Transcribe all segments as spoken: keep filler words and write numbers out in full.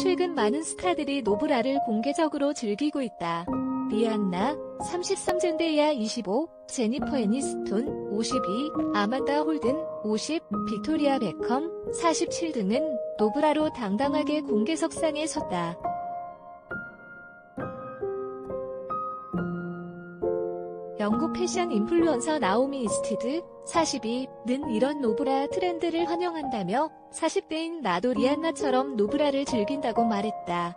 최근 많은 스타들이 노브라를 공개적으로 즐기고 있다. 리한나, 삼십삼 젠데이아 이십오, 제니퍼 애니스톤, 오십이, 아만다 홀든, 오십, 빅토리아 베컴, 사십칠 등은 노브라로 당당하게 공개석상에 섰다. 영국 패션 인플루언서 나오미 이스티드, 사십이는 이런 노브라 트렌드를 환영한다며 사십 대인 나도 리한나처럼 노브라를 즐긴다고 말했다.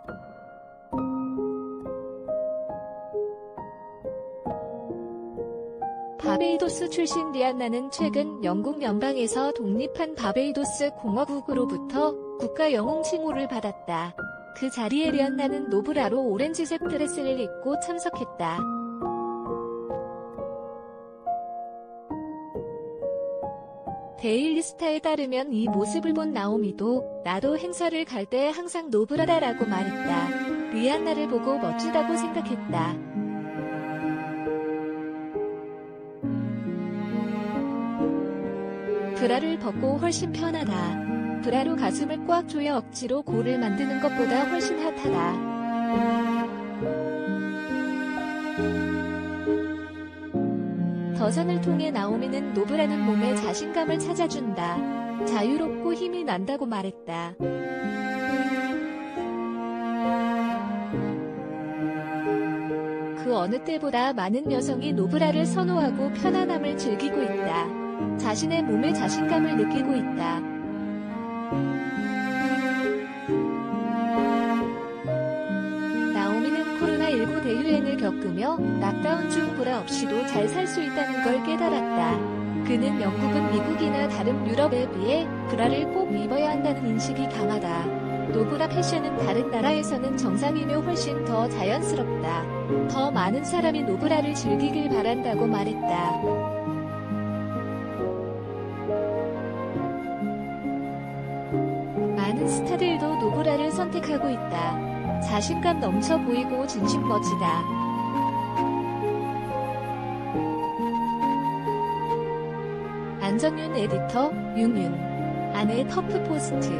바베이도스 출신 리한나는 최근 영국 연방에서 독립한 바베이도스 공화국으로부터 국가영웅 칭호를 받았다. 그 자리에 리한나는 노브라로 오렌지색 드레스를 입고 참석했다. 데일리스타에 따르면 이 모습을 본 나오미도 나도 행사를 갈 때 항상 노브라다라고 말했다. 리한나를 보고 멋지다고 생각했다. 브라를 벗고 훨씬 편하다. 브라로 가슴을 꽉 조여 억지로 골을 만드는 것보다 훨씬 핫하다. 저선을 통해 나오미는 노브라는 몸에 자신감을 찾아준다. 자유롭고 힘이 난다고 말했다. 그 어느 때보다 많은 여성이 노브라를 선호하고 편안함을 즐기고 있다. 자신의 몸에 자신감을 느끼고 있다. 코로나 십구 대유행을 겪으며 락다운 중 브라 없이도 잘 살 수 있다는 걸 깨달았다. 그는 영국은 미국이나 다른 유럽에 비해 브라를 꼭 입어야 한다는 인식이 강하다. 노브라 패션은 다른 나라에서는 정상이며 훨씬 더 자연스럽다. 더 많은 사람이 노브라를 즐기길 바란다고 말했다. 많은 스타들도 노브라를 선택하고 있다. 자신감 넘쳐 보이고 진심 멋지다. 안정윤 에디터, 윤윤. 아내 터프 포스트.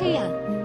케이아.